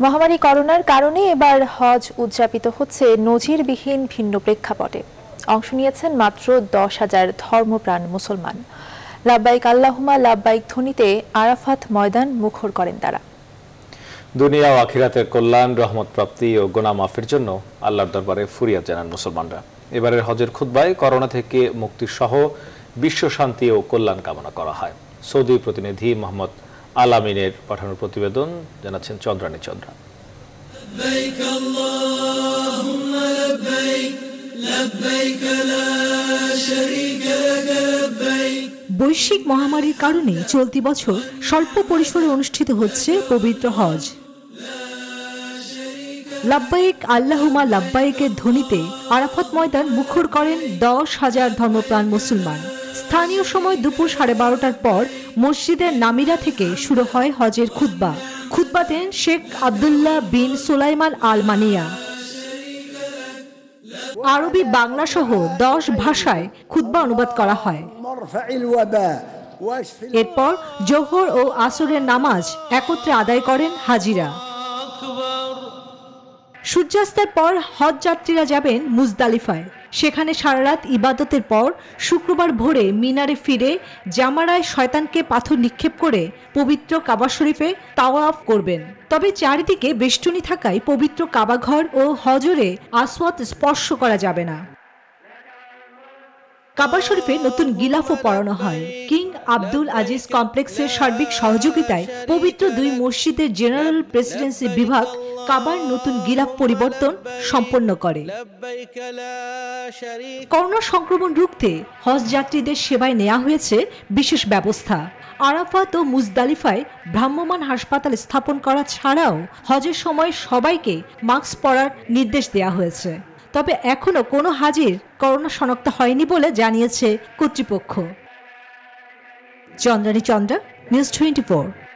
महामारी करोनार कारणे एबार हज उद्यापित होच्छे नजिरবিহীন भिन्न प्रेक्षापटे। अंश निয়েছেন मात्र 10,000 धर्मप्राण मुसलमान। लाब्बाइक आल्लाहुम्मा लाब्बाइक ध्वनिते आराफात मैदान मुखर करें तारा। दुनिया और आखिरातेर कल्याण रहमत प्राप्ति और गुनाह माफिर जन्य आल्लाहर दरबारे फरियाद जानान मुसलमानरा। एबारेर हजेर खुतबाय करोना थेके मुक्ति सह विश्व शांति और कल्याण कामना करा हय। सौदी प्रतिनिधि मोहम्मद আলামিনের পাঠানো প্রতিবেদন জানাচ্ছেন চন্দ্রানী চন্দ্রা। লাব্বাইক আল্লাহুম্মা লাব্বাইক লাব্বাইক লা শারীকা লাক লাব্বাইক। বৈশ্বিক মহামারীর কারণে চলতি বছর স্বল্প পরিসরে অনুষ্ঠিত হচ্ছে পবিত্র হজ। লাব্বাইক আল্লাহুম্মা লাব্বাইকের ধ্বনিতে আরাফাত ময়দান মুখর করেন 10,000 ধর্মপ্রাণ মুসলমান। স্থানীয় সময় দুপুর 12:30টার পর মসজিদে নামিরা থেকে শুরু হয় হজের খুতবা। খুতবা দেন শেখ আবদুল্লাহ বিন সুলাইমান আল-মানিয়া। আরবি বাংলা সহ 10 ভাষায় খুতবা অনুবাদ করা হয়। এরপর জোহর ও আসরের নামাজ একত্রে আদায় করেন হাজিরা। সূর্যাস্তের পর হজ যাত্রীরা যাবেন মুজদালিফায়। সেখানে সারারাত ইবাদতের পর শুক্রবার ভোরে মিনারে ফিরে জামারায় শয়তানকে পাথর নিক্ষেপ করে পবিত্র কাবা শরীফে তাওয়াফ করবেন। তবে চারিদিকে বেষ্টনী থাকায় পবিত্র কাবাঘর ও হজরে আসওয়াদ স্পর্শ করা যাবে না। কাবা শরীফে নতুন গিলাফও পরানো হয়। কিং আবদুল আজিজ কমপ্লেক্সের সার্বিক সহযোগিতায় পবিত্র দুই মসজিদের জেনারেল প্রেসিডেন্সি বিভাগ কাবার নতুন গিলাফ পরিবর্তন সম্পন্ন করে। করোনা সংক্রমণ রুখতে হজ যাত্রীদের সেবায় নেওয়া হয়েছে বিশেষ ব্যবস্থা। আরাফাত ও মুজদালিফায় ভ্রাম্যমান হাসপাতাল স্থাপন করা ছাড়াও হজের সময় সবাইকে মাস্ক পরার নির্দেশ দেওয়া হয়েছে। তবে এখনো কোনো হাজির করোনা শনাক্ত হয়নি বলে জানিয়েছে কর্তৃপক্ষ। চন্দ্রানী চন্দ্রা, নিউজ 24।